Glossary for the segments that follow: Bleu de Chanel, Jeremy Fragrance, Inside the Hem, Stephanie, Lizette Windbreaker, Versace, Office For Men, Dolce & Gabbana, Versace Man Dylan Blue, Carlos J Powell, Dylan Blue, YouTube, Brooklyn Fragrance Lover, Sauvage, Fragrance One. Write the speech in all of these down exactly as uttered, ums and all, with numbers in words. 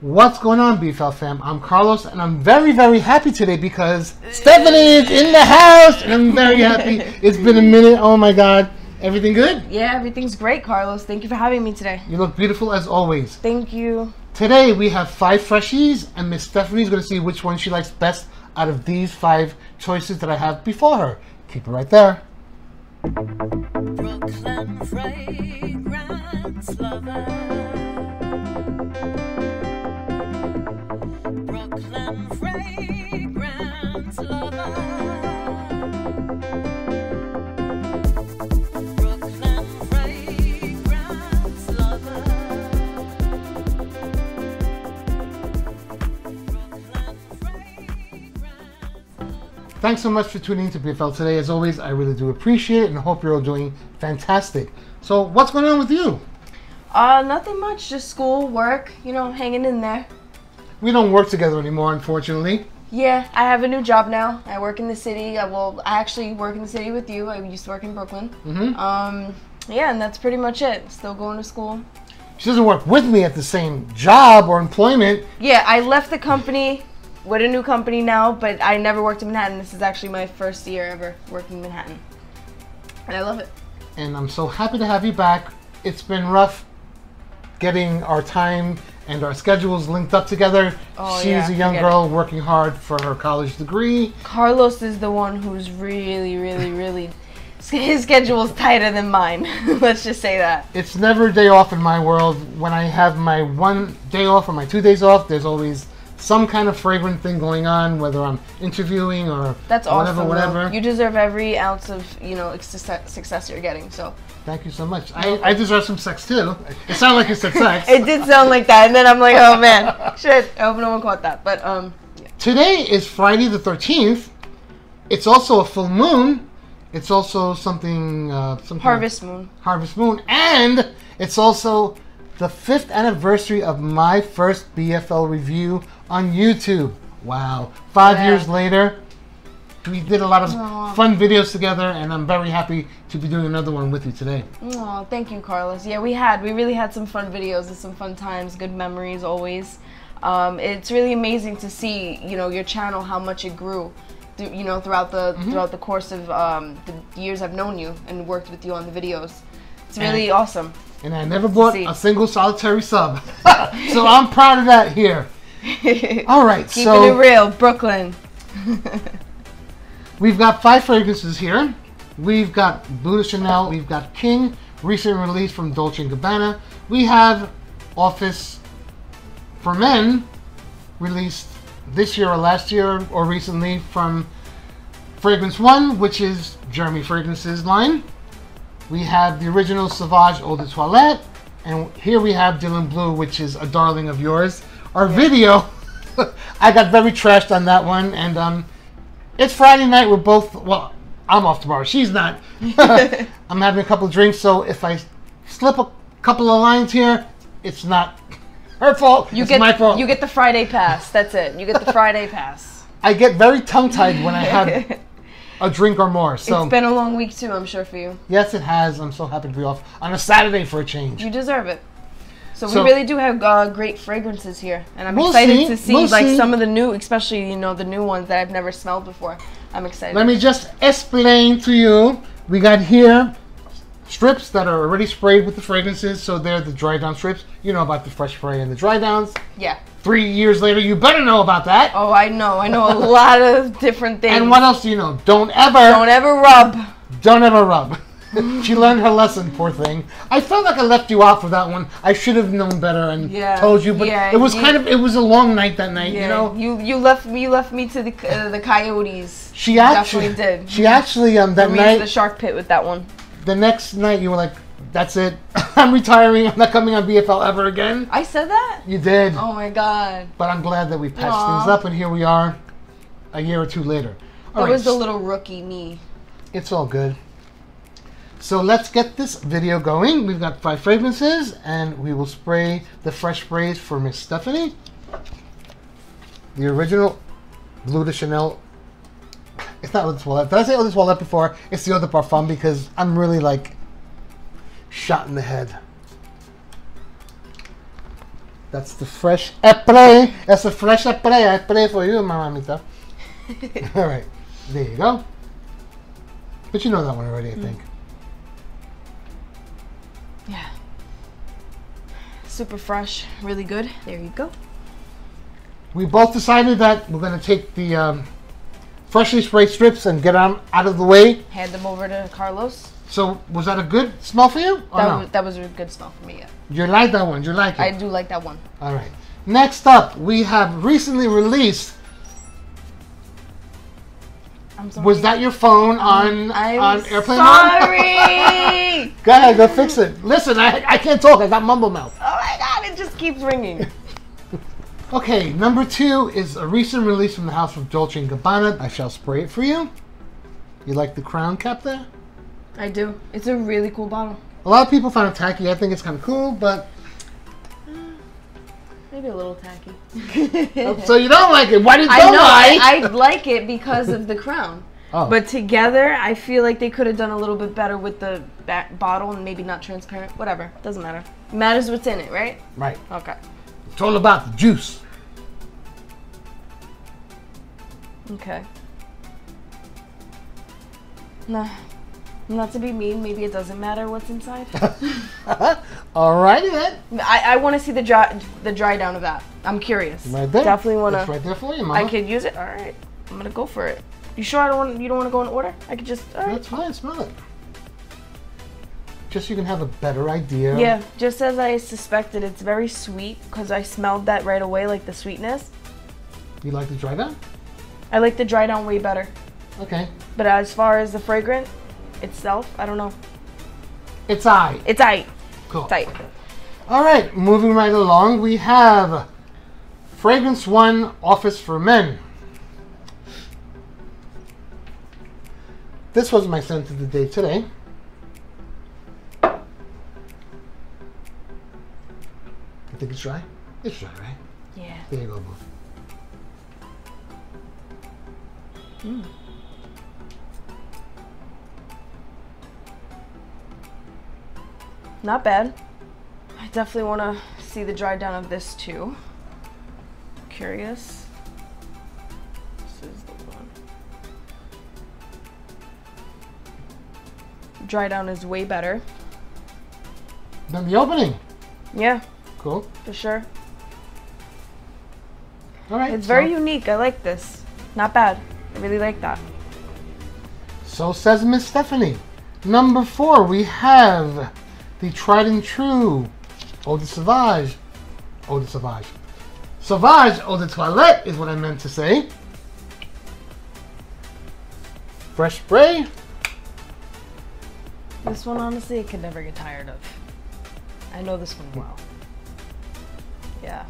What's going on, B F L fam? I'm Carlos, and I'm very, very happy today because Stephanie is in the house, and I'm very happy. It's been a minute. Oh my God. Everything good? Yeah, everything's great, Carlos. Thank you for having me today. You look beautiful as always. Thank you. Today, we have five freshies, and Miss Stephanie's going to see which one she likes best out of these five choices that I have before her. Keep it right there. Brooklyn Fragrance Lover. Thanks so much for tuning in to B F L today. As always, I really do appreciate it and hope you're all doing fantastic. So what's going on with you? Uh, nothing much, just school, work, you know, hanging in there. We don't work together anymore, unfortunately. Yeah, I have a new job now. I work in the city. I, well, I actually work in the city with you. I used to work in Brooklyn. Mm-hmm. Um, yeah, and that's pretty much it. Still going to school. She doesn't work with me at the same job or employment. Yeah, I left the company. With a new company now, but I never worked in Manhattan. This is actually my first year ever working in Manhattan. And I love it. And I'm so happy to have you back. It's been rough getting our time and our schedules linked up together. Oh, She's yeah, a young girl it. working hard for her college degree. Carlos is the one who's really, really, really... His schedule's tighter than mine. Let's just say that. It's never a day off in my world. When I have my one day off or my two days off, there's always... some kind of fragrant thing going on, whether I'm interviewing or That's whatever, awesome, whatever. You deserve every ounce of, you know, success you're getting, so. Thank you so much. I, I deserve some sex, too. It sounded like you said sex. It did sound like that, and then I'm like, oh, man, shit. I hope no one caught that, but, um. Yeah. Today is Friday the thirteenth. It's also a full moon. It's also something, uh, something. Harvest moon. Harvest moon, and it's also the fifth anniversary of my first B F L review on YouTube. Wow. Five yeah. years later, we did a lot of Aww. fun videos together, and I'm very happy to be doing another one with you today. Oh, thank you, Carlos. Yeah, we had. We really had some fun videos and some fun times, good memories always. Um, it's really amazing to see, you know, your channel, how much it grew. Th you know, throughout the mm-hmm. throughout the course of um, the years I've known you and worked with you on the videos. It's really and, awesome. And I never bought a single solitary sub. So I'm proud of that here. All right, Keeping so... Keeping it real, Brooklyn. We've got five fragrances here. We've got Bleu de Chanel. We've got King, recent release from Dolce and Gabbana. We have Office For Men, released this year or last year or recently from Fragrance One, which is Jeremy Fragrance's line. We have the original Sauvage Eau de Toilette, and here we have Dylan Blue, which is a darling of yours. Our yeah. video, I got very trashed on that one, and um, it's Friday night. We're both, well, I'm off tomorrow. She's not. I'm having a couple of drinks, so if I slip a couple of lines here, it's not her fault. You it's get, my fault. You get the Friday pass. That's it. You get the Friday pass. I get very tongue-tied when I have... a drink or more. So it's been a long week too, I'm sure, for you. Yes, it has. I'm so happy to be off on a Saturday for a change. You deserve it. So, so we really do have uh, great fragrances here, and I'm we'll excited see. to see we'll like see. some of the new, especially you know the new ones that I've never smelled before. I'm excited. Let me just explain to you. We got here strips that are already sprayed with the fragrances, so they're the dry down strips. You know about the fresh spray and the dry downs. Yeah. Three years later, you better know about that. Oh, I know. I know a lot of different things. And what else do you know? Don't ever... Don't ever rub. Don't ever rub. She learned her lesson, poor thing. I felt like I left you out for that one. I should have known better and yeah. told you, but yeah, it was you, kind of... It was a long night that night, yeah. you know? You you left, you left me to the uh, the coyotes. She actually... Definitely did. She actually, um, that we night... the shark pit with that one. The next night, you were like... That's it. I'm retiring. I'm not coming on B F L ever again. I said that? You did. Oh, my God. But I'm glad that we patched Aww. things up, and here we are a year or two later. All right. It was the little rookie me. It's all good. So let's get this video going. We've got five fragrances, and we will spray the fresh sprays for Miss Stephanie. The original Bleu de Chanel. It's not Eau de Toilette. Did I say Eau de Toilette before? It's the Eau de Parfum because I'm really like... shot in the head. That's the fresh apple. That's the fresh apple. I pray for you, mamita. All right, there you go. But you know that one already, I mm. think. Yeah. Super fresh, really good. There you go. We both decided that we're going to take the um, freshly sprayed strips and get them out of the way. Hand them over to Carlos. So was that a good smell for you? Or that, no? was, that was a good smell for me, yeah. You like that one? You like it? I do like that one. All right. Next up, we have recently released. I'm sorry. Was that your phone on, I'm on airplane sorry. Mode? Sorry. Go ahead, go fix it. Listen, I, I can't talk. I got mumble mouth. Oh my God, it just keeps ringing. Okay, number two is a recent release from the house of Dolce and Gabbana. I shall spray it for you. You like the crown cap there? I do. It's a really cool bottle. A lot of people find it tacky. I think it's kind of cool, but... Maybe a little tacky. So you don't like it. Why did you I know, lie? I, I like it because of the crown. Oh. But together, I feel like they could have done a little bit better with the back bottle and maybe not transparent. Whatever. Doesn't matter. Matters what's in it, right? Right. Okay. It's all about the juice. Okay. Nah, not to be mean, maybe it doesn't matter what's inside. All righty then. I, I want to see the dry, the dry down of that. I'm curious. Right there. Definitely want to. Right there for you, Mama. I could use it. All right, I'm gonna go for it. You sure I don't want? You don't want to go in order? I could just. All right. That's fine. Smell it. Just so you can have a better idea. Yeah, just as I suspected, it's very sweet because I smelled that right away, like the sweetness. You like the dry down? I like the dry down way better. Okay. But as far as the fragrance itself, I don't know. It's aight. It's aight. Cool. It's aight. All right, moving right along, we have Fragrance One, Office for Men. This was my scent of the day today. I think it's dry? It's dry, right? Yeah. There you go, boo. Mm. Not bad. I definitely want to see the dry down of this too. Curious. This is the one. Dry down is way better than the opening. Yeah. Cool. For sure. All right. It's so very unique. I like this. Not bad. I really like that. So says Miss Stephanie. Number four, we have the tried and true Eau de Sauvage. Eau de Sauvage. Sauvage Eau de Toilette is what I meant to say. Fresh spray. This one, honestly, I could never get tired of. I know this one well. Yeah.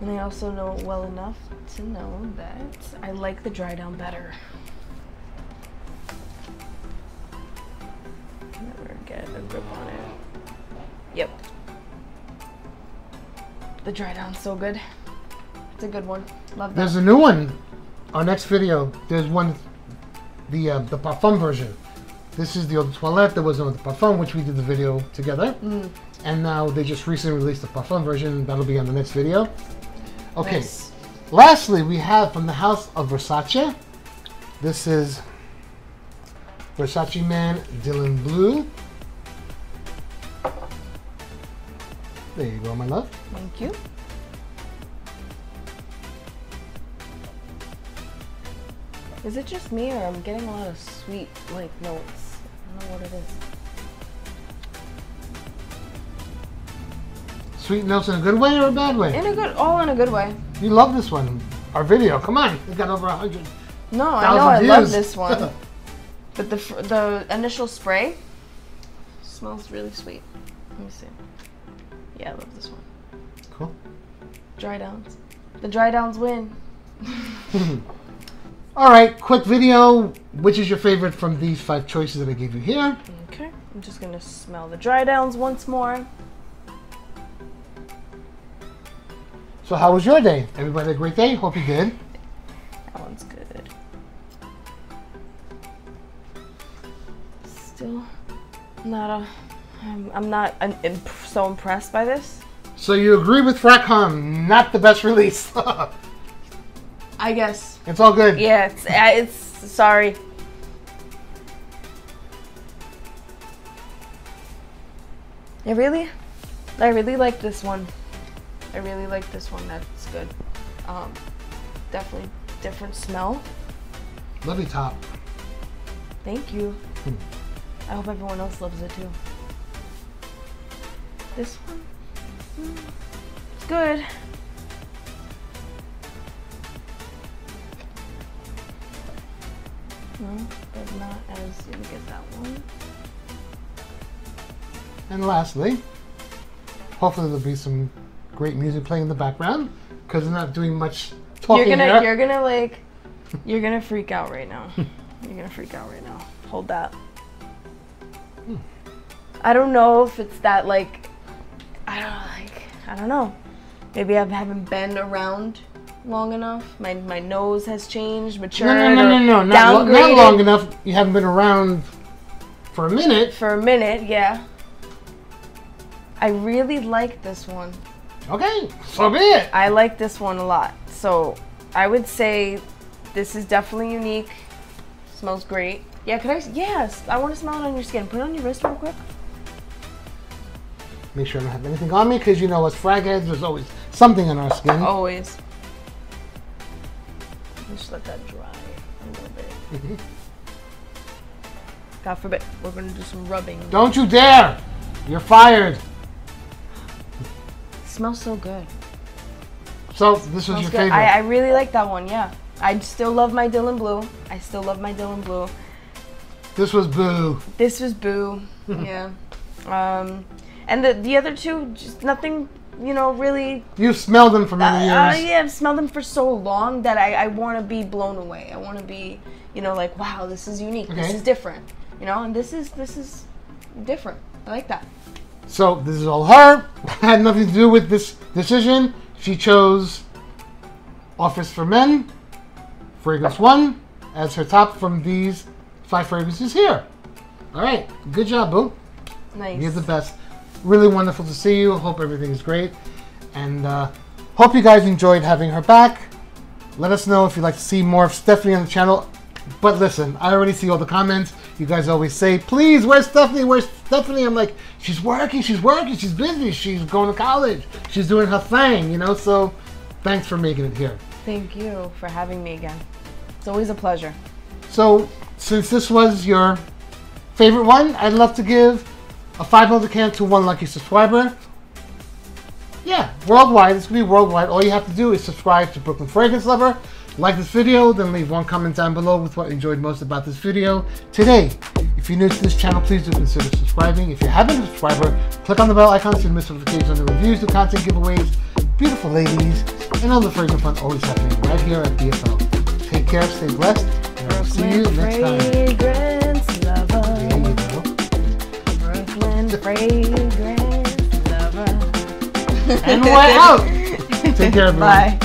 And I also know it well enough to know that I like the dry down better. Can never get a grip on it. Yep. The dry down's so good. It's a good one. Love that. There's a new one. Our next video, there's one, the uh, the parfum version. This is the Eau de Toilette. There was one with the Parfum, which we did the video together. Mm. And now they just recently released the Parfum version. That'll be on the next video. Okay. Nice. Lastly, we have from the house of Versace. This is Versace Man Dylan Blue. There you go, my love. Thank you. Is it just me, or I'm getting a lot of sweet, like, notes? I don't know what it is. Sweet notes in a good way or a bad way? In a good, all in a good way. You love this one. Our video, come on, we got over a hundred. No, I know, I views. love this one. But the the initial spray smells really sweet. Let me see. Yeah, I love this one. Cool. Dry downs. The dry downs win. All right, quick video. Which is your favorite from these five choices that I gave you here? Okay, I'm just gonna smell the dry downs once more. So how was your day? Everybody had a great day? Hope you did. That one's good. Still not a, I'm, I'm not an, imp so impressed by this. So you agree with Fracon? Not the best release. I guess. It's all good. Yeah, it's, it's sorry. I really, I really like this one. I really like this one. That's good. Um, definitely different smell. Lovely top. Thank you. Hmm. I hope everyone else loves it too. This one, mm, it's good. No, but not as, you get that one. And lastly, hopefully there'll be some great music playing in the background because we're not doing much talking you're gonna, here. You're gonna like, you're gonna freak out right now. You're gonna freak out right now. Hold that. Hmm. I don't know if it's that like, I don't know, like, I don't know. Maybe I haven't been around long enough. My my nose has changed, matured. No, no, no, no, no. Not, lo not long enough. You haven't been around for a minute. For a minute, yeah. I really like this one. Okay, so be it. I like this one a lot. So I would say this is definitely unique. Smells great. Yeah, could I? Yes, I want to smell it on your skin. Put it on your wrist real quick. Make sure I don't have anything on me because you know, as frag heads, there's always something on our skin. Always. Just let that dry a little bit. Mm-hmm. God forbid, we're gonna do some rubbing. Don't you dare! You're fired. It smells so good. So this was your good. favorite. I, I really like that one. Yeah, I still love my Dylan Blue. I still love my Dylan Blue. This was boo. This was boo. Yeah. Um, and the the other two, just nothing. You know, really. You've smelled them for many uh, years. Uh, yeah, I've smelled them for so long that I, I want to be blown away. I want to be, you know, like, wow, this is unique. Okay. This is different. You know, and this is this is different. I like that. So this is all her. Had nothing to do with this decision. She chose Office for Men, Fragrance One, as her top from these five fragrances here. All right, good job, boo. Nice. You're the best. Really wonderful to see you. Hope everything's great. And uh, hope you guys enjoyed having her back. Let us know if you'd like to see more of Stephanie on the channel. But listen, I already see all the comments. You guys always say, please, where's Stephanie? Where's Stephanie? I'm like, she's working, she's working, she's busy, she's going to college, she's doing her thing, you know? So thanks for making it here. Thank you for having me again. It's always a pleasure. So since this was your favorite one, I'd love to give a five dollar can to one lucky subscriber. Yeah, worldwide. This will be worldwide. All you have to do is subscribe to Brooklyn Fragrance Lover, like this video, then leave one comment down below with what you enjoyed most about this video today. If you're new to this channel, please do consider subscribing. If you haven't been a subscriber, click on the bell icon so you miss notifications on the reviews, the content giveaways, beautiful ladies, and all the fragrance fun always happening right here at B F L. Take care, stay blessed, and I'll see you next time. Fragrance Lover. And we're out. Take care, everyone. Bye.